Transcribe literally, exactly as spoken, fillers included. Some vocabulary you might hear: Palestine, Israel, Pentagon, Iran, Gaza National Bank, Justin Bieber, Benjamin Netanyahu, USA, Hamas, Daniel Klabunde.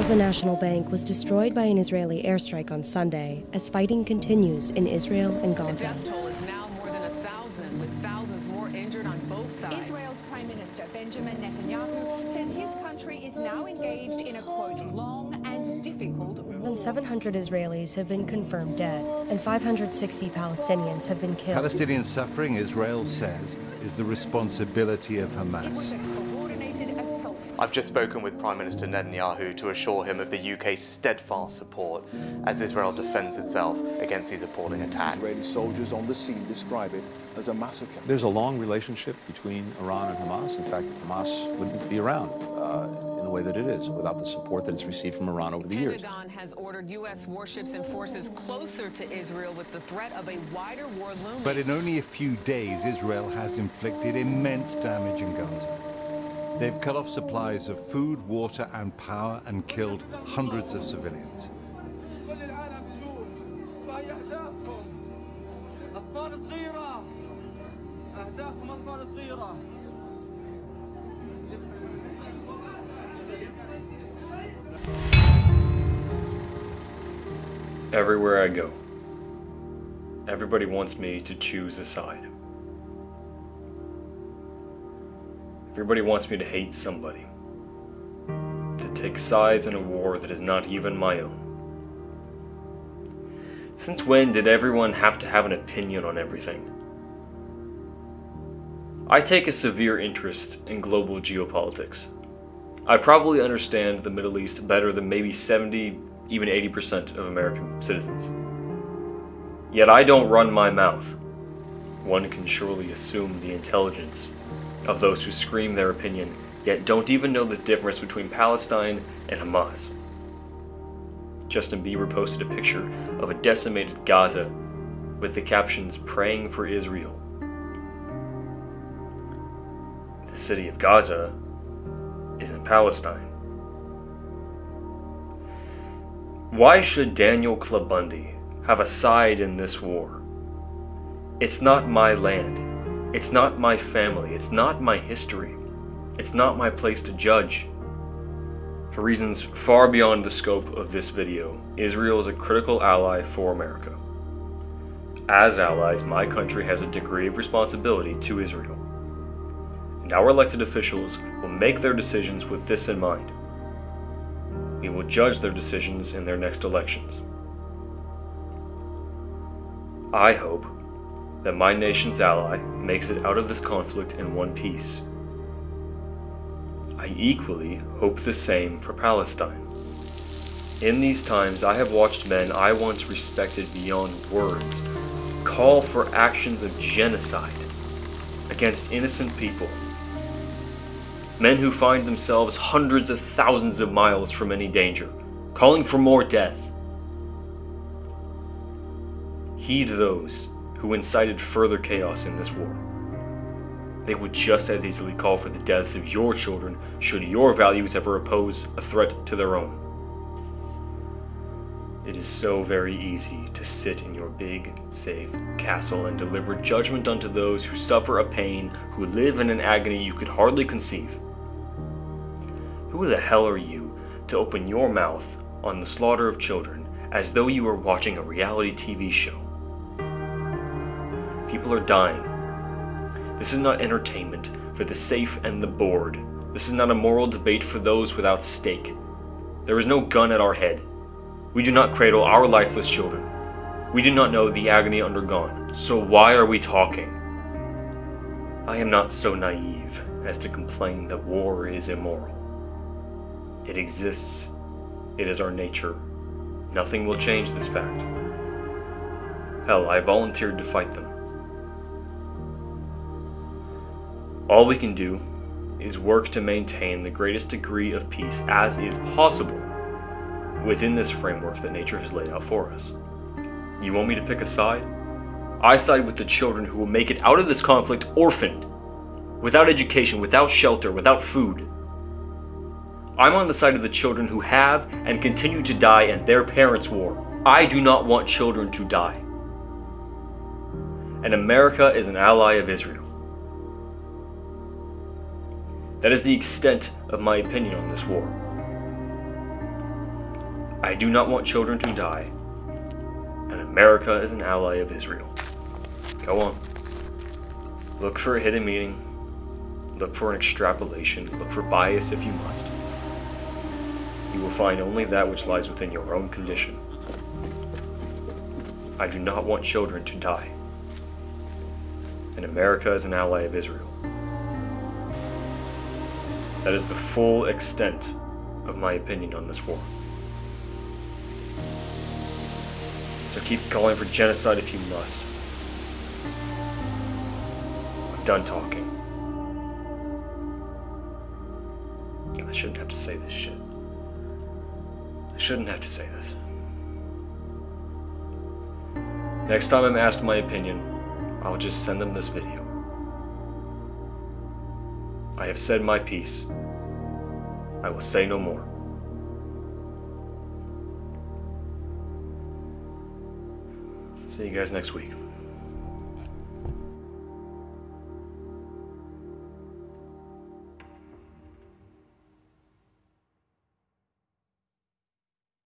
Gaza National Bank was destroyed by an Israeli airstrike on Sunday as fighting continues in Israel and Gaza. The death toll is now more than a thousand, with thousands more injured on both sides. Israel's Prime Minister Benjamin Netanyahu says his country is now engaged in a, quote, long and difficult war. More than seven hundred Israelis have been confirmed dead, and five hundred sixty Palestinians have been killed. Palestinian suffering, Israel says, is the responsibility of Hamas. I've just spoken with Prime Minister Netanyahu to assure him of the U K's steadfast support as Israel defends itself against these appalling attacks. Israeli soldiers on the scene describe it as a massacre. There's a long relationship between Iran and Hamas. In fact, Hamas wouldn't be around uh, in the way that it is without the support that it's received from Iran over the years. The Pentagon has ordered U S warships and forces closer to Israel with the threat of a wider war looming. But in only a few days, Israel has inflicted immense damage in Gaza. They've cut off supplies of food, water, and power and killed hundreds of civilians. Everywhere I go, everybody wants me to choose a side. Everybody wants me to hate somebody, to take sides in a war that is not even my own. Since when did everyone have to have an opinion on everything? I take a severe interest in global geopolitics. I probably understand the Middle East better than maybe seventy, even eighty percent of American citizens. Yet I don't run my mouth. One can surely assume the intelligence of those who scream their opinion, yet don't even know the difference between Palestine and Hamas. Justin Bieber posted a picture of a decimated Gaza with the captions, "Praying for Israel." The city of Gaza is in Palestine. Why should Daniel Klabunde have a side in this war? It's not my land. It's not my family, it's not my history, it's not my place to judge. For reasons far beyond the scope of this video, Israel is a critical ally for America. As allies, my country has a degree of responsibility to Israel, and our elected officials will make their decisions with this in mind. We will judge their decisions in their next elections. I hope that my nation's ally makes it out of this conflict in one piece. I equally hope the same for Palestine. In these times, I have watched men I once respected beyond words call for actions of genocide against innocent people. Men who find themselves hundreds of thousands of miles from any danger, calling for more death. Heed those who incited further chaos in this war. They would just as easily call for the deaths of your children should your values ever oppose a threat to their own. It is so very easy to sit in your big, safe castle and deliver judgment unto those who suffer a pain, who live in an agony you could hardly conceive. Who the hell are you to open your mouth on the slaughter of children as though you were watching a reality T V show? People are dying. This is not entertainment for the safe and the bored. This is not a moral debate for those without stake. There is no gun at our head. We do not cradle our lifeless children. We do not know the agony undergone. So why are we talking? I am not so naive as to complain that war is immoral. It exists. It is our nature. Nothing will change this fact. Hell, I volunteered to fight them. All we can do is work to maintain the greatest degree of peace as is possible within this framework that nature has laid out for us. You want me to pick a side? I side with the children who will make it out of this conflict orphaned, without education, without shelter, without food. I'm on the side of the children who have and continue to die in their parents' war. I do not want children to die. And America is an ally of Israel. That is the extent of my opinion on this war. I do not want children to die, and America is an ally of Israel. Go on. Look for a hidden meaning, look for an extrapolation, look for bias if you must. You will find only that which lies within your own condition. I do not want children to die, and America is an ally of Israel. That is the full extent of my opinion on this war. So keep calling for genocide if you must. I'm done talking. I shouldn't have to say this shit. I shouldn't have to say this. Next time I'm asked my opinion, I'll just send them this video. I have said my piece. I will say no more. See you guys next week.